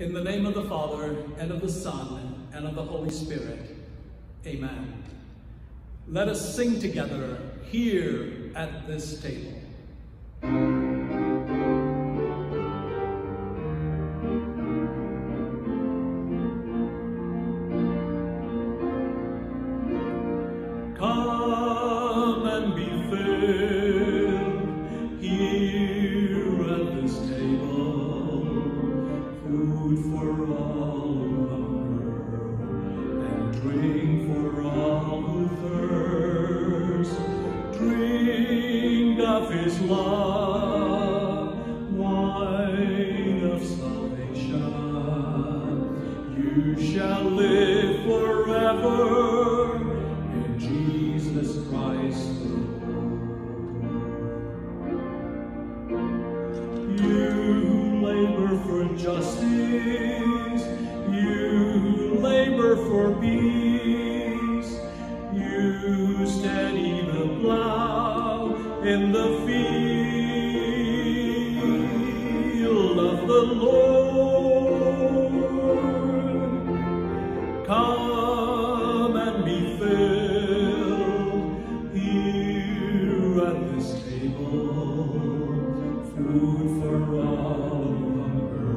In the name of the Father, and of the Son, and of the Holy Spirit. Amen. Let us sing together here at this table. Come and be filled here at this table, food for all who hunger and drink for all who thirst. Drink of his love, wine of salvation. You shall live forever in Jesus Christ the Lord. You labor for justice, you labor for peace, you steady the plow in the field of the Lord. Come and be filled at this table, food for all who hunger,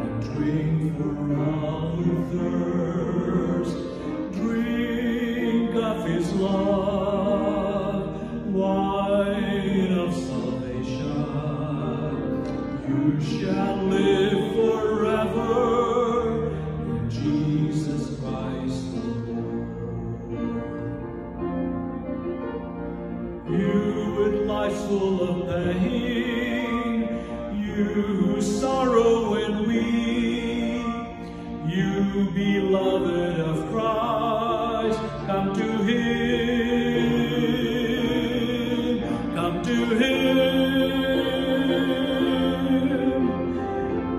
and drink for all who thirst. Drink of his love, wine of salvation. You shall live forever in Jesus Christ the Lord. You with lives full of pain, you who sorrow and weep, you beloved of Christ, come to him, come to him.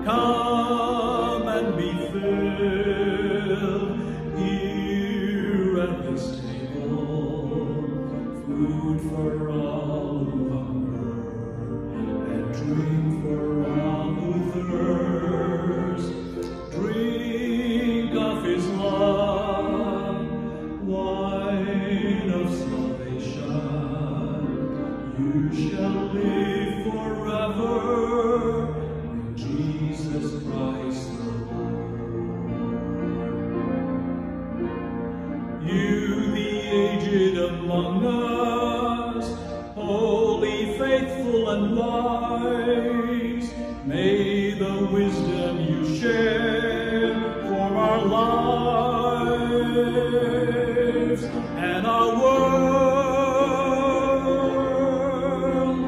Come and be filled here at this table. Food for all who hunger, and drink for all who thirst. Drink of his love, wine of salvation. You shall live forever in Jesus Christ the Lord. You, the aged among us, holy, faithful, and wise, may the wisdom you share form our lives and our world.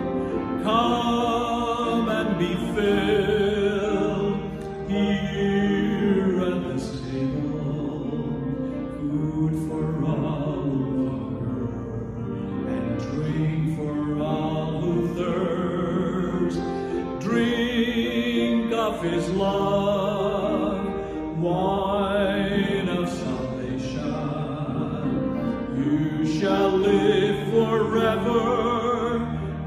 Come and be filled here at this table, food for all who hunger and drink for all who thirst. Drink of his love, wine of salvation. You shall live forever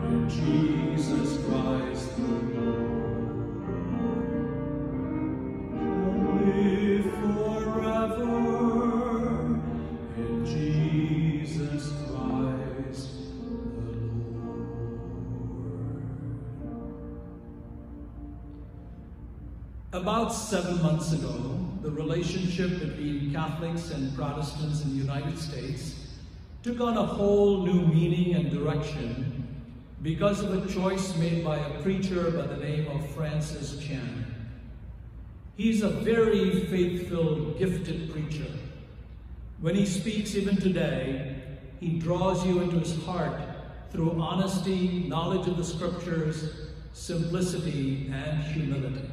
in Jesus Christ the Lord. Live forever in Jesus Christ the Lord. About 7 months ago, the relationship between Catholics and Protestants in the United States took on a whole new meaning and direction because of a choice made by a preacher by the name of Francis Chan. He's a very faith-filled, gifted preacher. When he speaks even today, he draws you into his heart through honesty, knowledge of the scriptures, simplicity, and humility.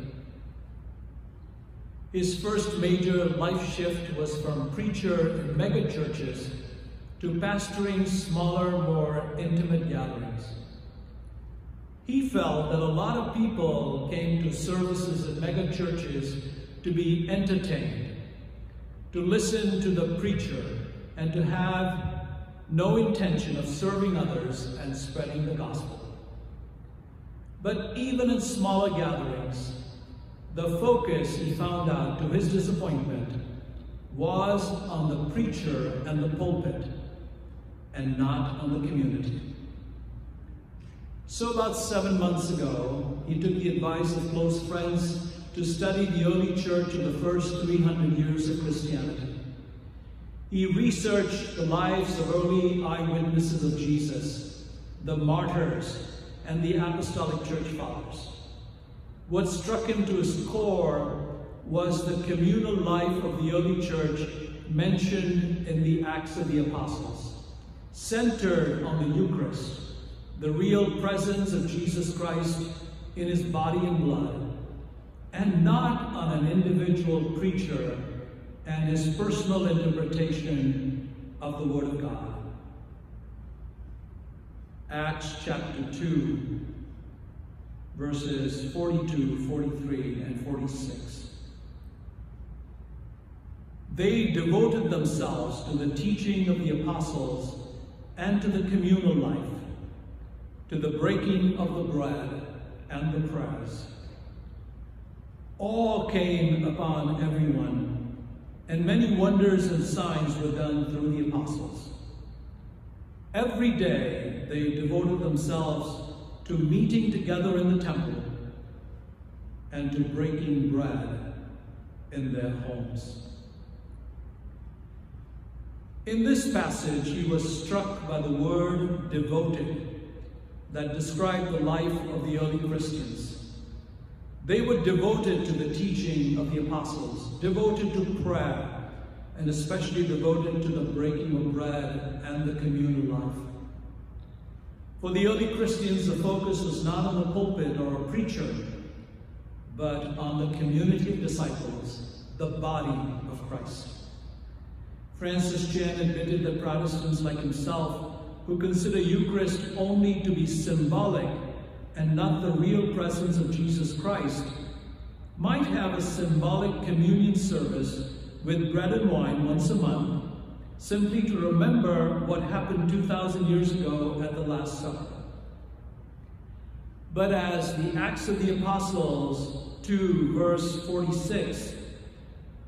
His first major life shift was from preacher in mega churches to pastoring smaller, more intimate gatherings. He felt that a lot of people came to services in mega churches to be entertained, to listen to the preacher, and to have no intention of serving others and spreading the gospel. But even in smaller gatherings, The focus, he found out, to his disappointment, was on the preacher and the pulpit, and not on the community. So about 7 months ago, he took the advice of close friends to study the early church in the first 300 years of Christianity. He researched the lives of early eyewitnesses of Jesus, the martyrs, and the apostolic church fathers. What struck him to his core was the communal life of the early church mentioned in the Acts of the Apostles, centered on the Eucharist, the real presence of Jesus Christ in his body and blood, and not on an individual preacher and his personal interpretation of the Word of God. Acts chapter 2, verses 42, 43, and 46. They devoted themselves to the teaching of the apostles and to the communal life, to the breaking of the bread and the prayers. Awe came upon everyone, and many wonders and signs were done through the apostles. Every day they devoted themselves to meeting together in the temple and to breaking bread in their homes. In this passage, he was struck by the word devoted that described the life of the early Christians. They were devoted to the teaching of the apostles, devoted to prayer, and especially devoted to the breaking of bread and the communal life. For the early Christians, the focus was not on the pulpit or a preacher, but on the community of disciples, the body of Christ. Francis Chan admitted that Protestants like himself, who consider Eucharist only to be symbolic and not the real presence of Jesus Christ, might have a symbolic communion service with bread and wine once a month, simply to remember what happened 2,000 years ago at the Last Supper. But as the Acts of the Apostles 2, verse 46,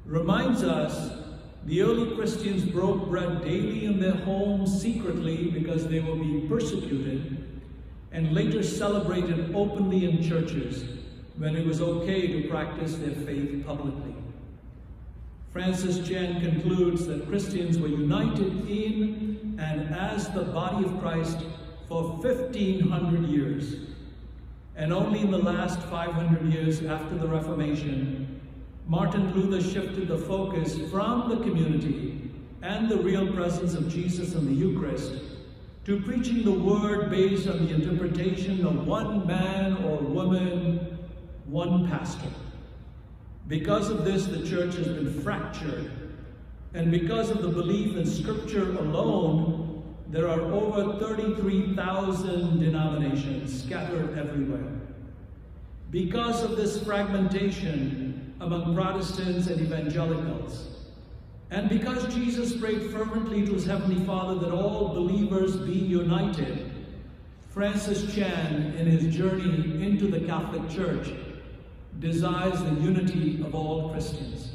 reminds us, the early Christians broke bread daily in their homes secretly because they were being persecuted, and later celebrated openly in churches when it was okay to practice their faith publicly. Francis Chan concludes that Christians were united in and as the body of Christ for 1,500 years, and only in the last 500 years after the Reformation, Martin Luther shifted the focus from the community and the real presence of Jesus in the Eucharist to preaching the word based on the interpretation of one man or woman, one pastor. Because of this, the church has been fractured, and because of the belief in Scripture alone, there are over 33,000 denominations scattered everywhere. Because of this fragmentation among Protestants and evangelicals, and because Jesus prayed fervently to his Heavenly Father that all believers be united, Francis Chan, in his journey into the Catholic Church, desires the unity of all Christians,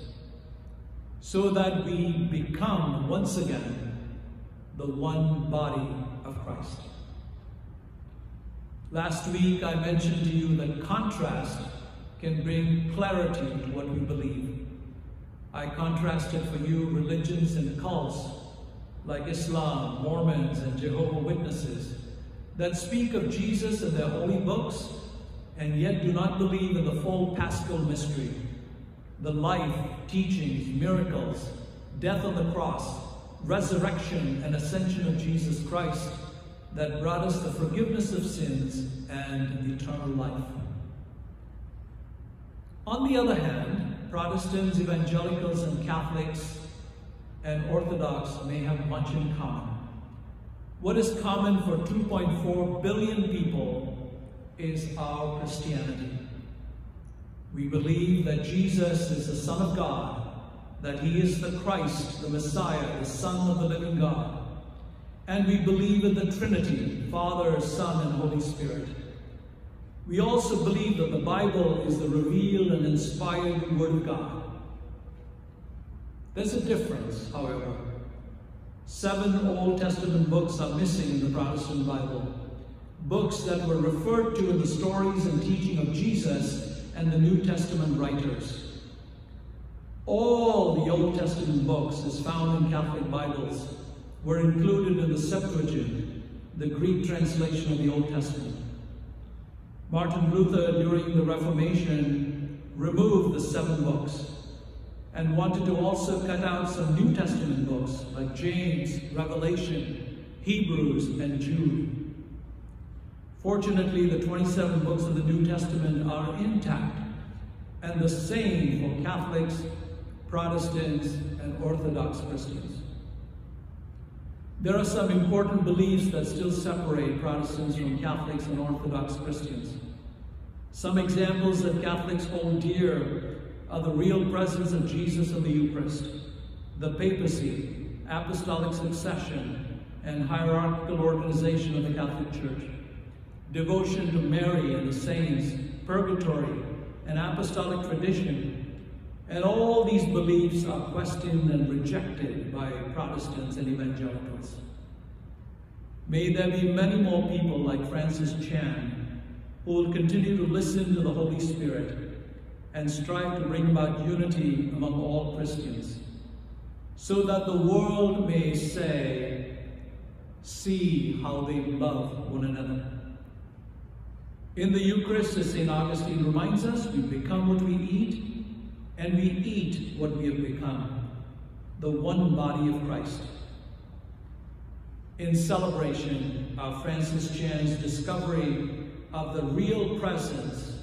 so that we become, once again, the one body of Christ. Last week, I mentioned to you that contrast can bring clarity to what we believe. I contrasted for you religions and cults like Islam, Mormons, and Jehovah's Witnesses that speak of Jesus in their holy books and yet do not believe in the full Paschal mystery, the life, teachings, miracles, death on the cross, resurrection, and ascension of Jesus Christ that brought us the forgiveness of sins and eternal life. On the other hand, Protestants, evangelicals, and Catholics, and Orthodox may have much in common. What is common for 2.4 billion people is our Christianity. We believe that Jesus is the Son of God, that He is the Christ, the Messiah, the Son of the living God. And we believe in the Trinity, Father, Son, and Holy Spirit. We also believe that the Bible is the revealed and inspired Word of God. There's a difference, however. 7 Old Testament books are missing in the Protestant Bible. Books that were referred to in the stories and teaching of Jesus and the New Testament writers. All the Old Testament books, as found in Catholic Bibles, were included in the Septuagint, the Greek translation of the Old Testament. Martin Luther, during the Reformation, removed the 7 books and wanted to also cut out some New Testament books like James, Revelation, Hebrews, and Jude. Fortunately, the 27 books of the New Testament are intact, and the same for Catholics, Protestants, and Orthodox Christians. There are some important beliefs that still separate Protestants from Catholics and Orthodox Christians. Some examples that Catholics hold dear are the real presence of Jesus in the Eucharist, the papacy, apostolic succession, and hierarchical organization of the Catholic Church, devotion to Mary and the saints, purgatory, and apostolic tradition, and all these beliefs are questioned and rejected by Protestants and evangelicals. May there be many more people like Francis Chan who will continue to listen to the Holy Spirit and strive to bring about unity among all Christians, so that the world may say, "See how they love one another." In the Eucharist, as St. Augustine reminds us, we become what we eat, and we eat what we have become, the one body of Christ. In celebration of Francis Chan's discovery of the real presence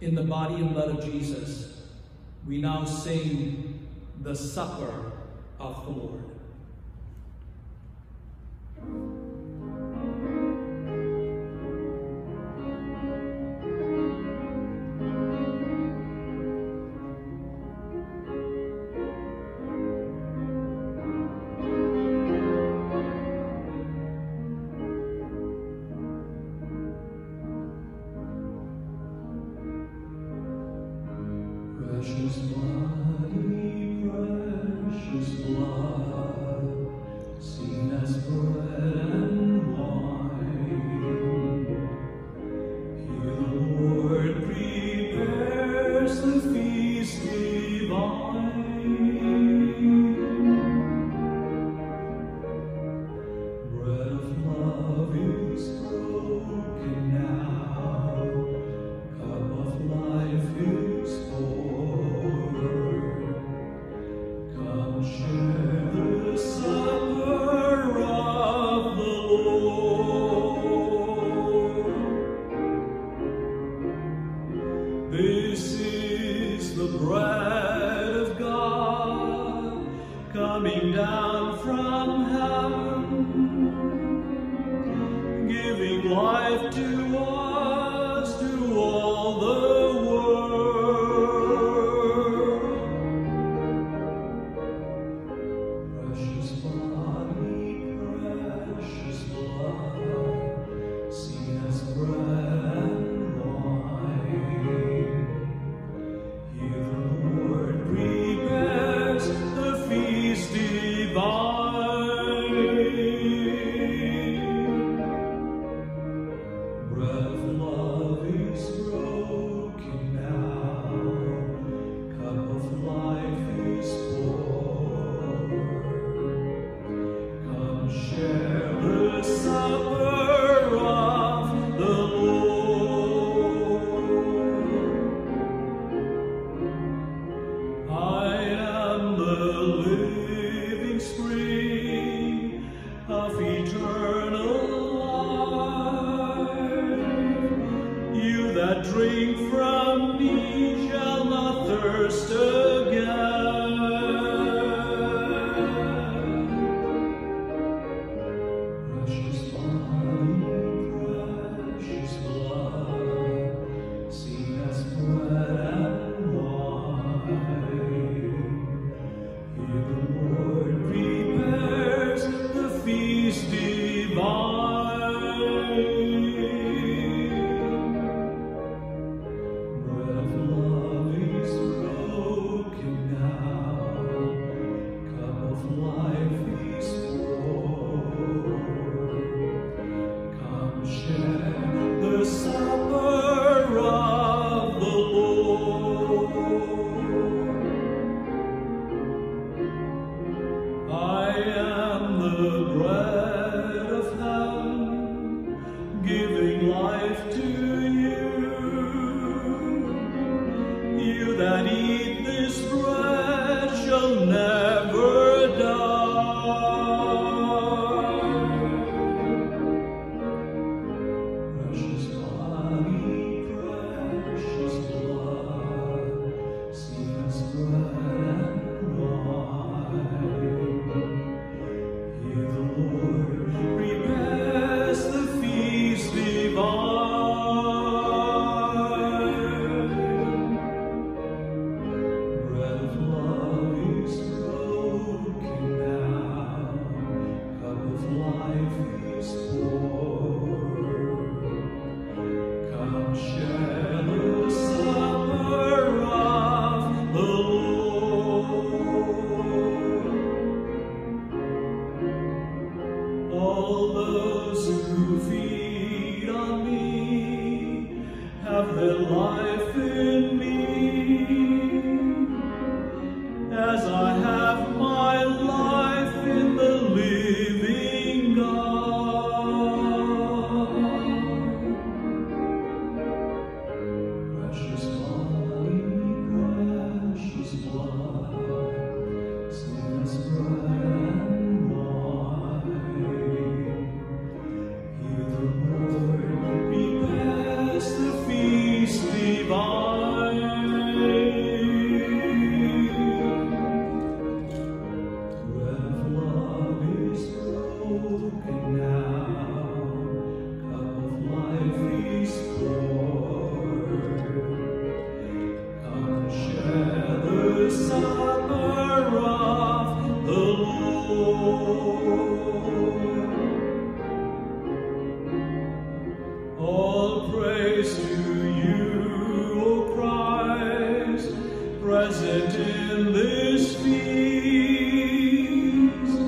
in the body and blood of Jesus, we now sing the Supper of the Lord. Precious body, precious blood, seen as bread and wine. Here the Lord prepares the feast divine. Bread of love is broken now, cup of life is poured. This is the bread of God, coming down from heaven, giving life to us, to all the world. Precious body, precious blood, seen as bread. Drink from me shall not thirst again. Precious body, precious blood, seen as bread and wine. Here the Lord prepares the feast divine. you that eat this bread shall never die. Precious body, precious blood, seen spread and wine. Here the Lord prepares the feast divine. All those who feed on me have their life in me, as I have my life in the living God. Precious body, precious blood, sin's bread. All praise to you, O Christ, present in this feast.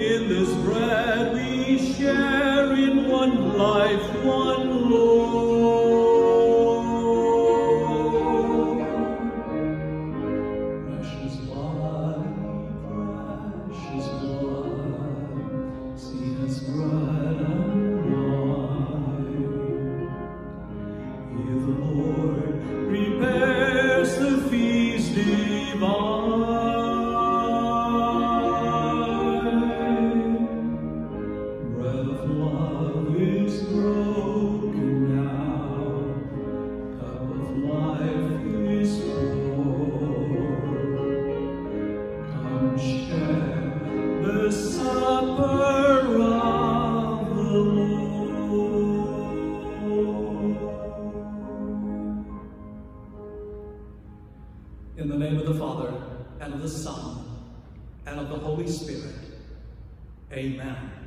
In this bread we share, in one life, one Lord. Precious body, precious blood, see us bread and divine. Bread of love is broken now, cup of life is poured. Come share the supper of the Lord. In the name of the Father, and of the Son, and of the Holy Spirit. Amen.